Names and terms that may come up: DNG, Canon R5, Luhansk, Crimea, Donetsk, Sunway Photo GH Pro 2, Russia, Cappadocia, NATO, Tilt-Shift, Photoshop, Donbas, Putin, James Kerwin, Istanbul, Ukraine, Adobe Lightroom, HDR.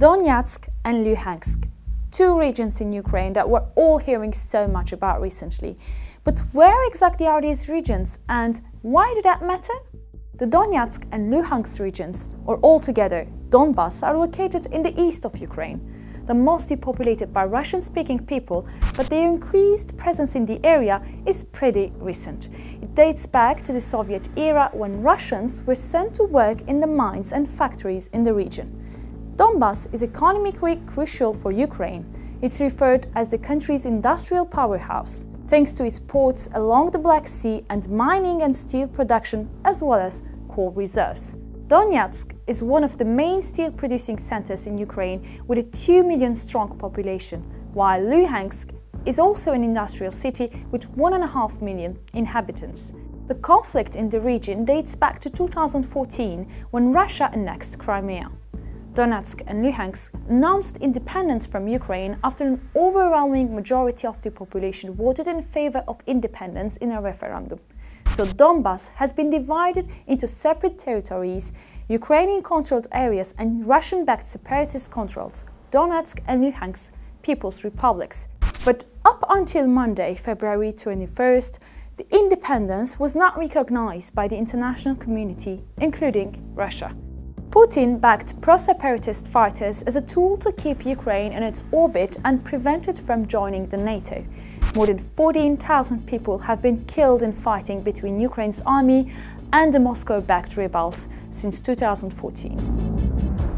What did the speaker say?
Donetsk and Luhansk, two regions in Ukraine that we're all hearing so much about recently. But where exactly are these regions and why do that matter? The Donetsk and Luhansk regions, or altogether Donbas, are located in the east of Ukraine. They're mostly populated by Russian-speaking people, but their increased presence in the area is pretty recent. It dates back to the Soviet era when Russians were sent to work in the mines and factories in the region. Donbas is economically crucial for Ukraine. It's referred as the country's industrial powerhouse, thanks to its ports along the Black Sea and mining and steel production, as well as coal reserves. Donetsk is one of the main steel-producing centers in Ukraine with a 2 million strong population, while Luhansk is also an industrial city with 1.5 million inhabitants. The conflict in the region dates back to 2014 when Russia annexed Crimea. Donetsk and Luhansk announced independence from Ukraine after an overwhelming majority of the population voted in favor of independence in a referendum. So Donbas has been divided into separate territories, Ukrainian-controlled areas and Russian-backed separatist-controlled Donetsk and Luhansk People's Republics. But up until Monday, February 21st, the independence was not recognized by the international community, including Russia. Putin backed pro-separatist fighters as a tool to keep Ukraine in its orbit and prevent it from joining the NATO. More than 14,000 people have been killed in fighting between Ukraine's army and the Moscow-backed rebels since 2014.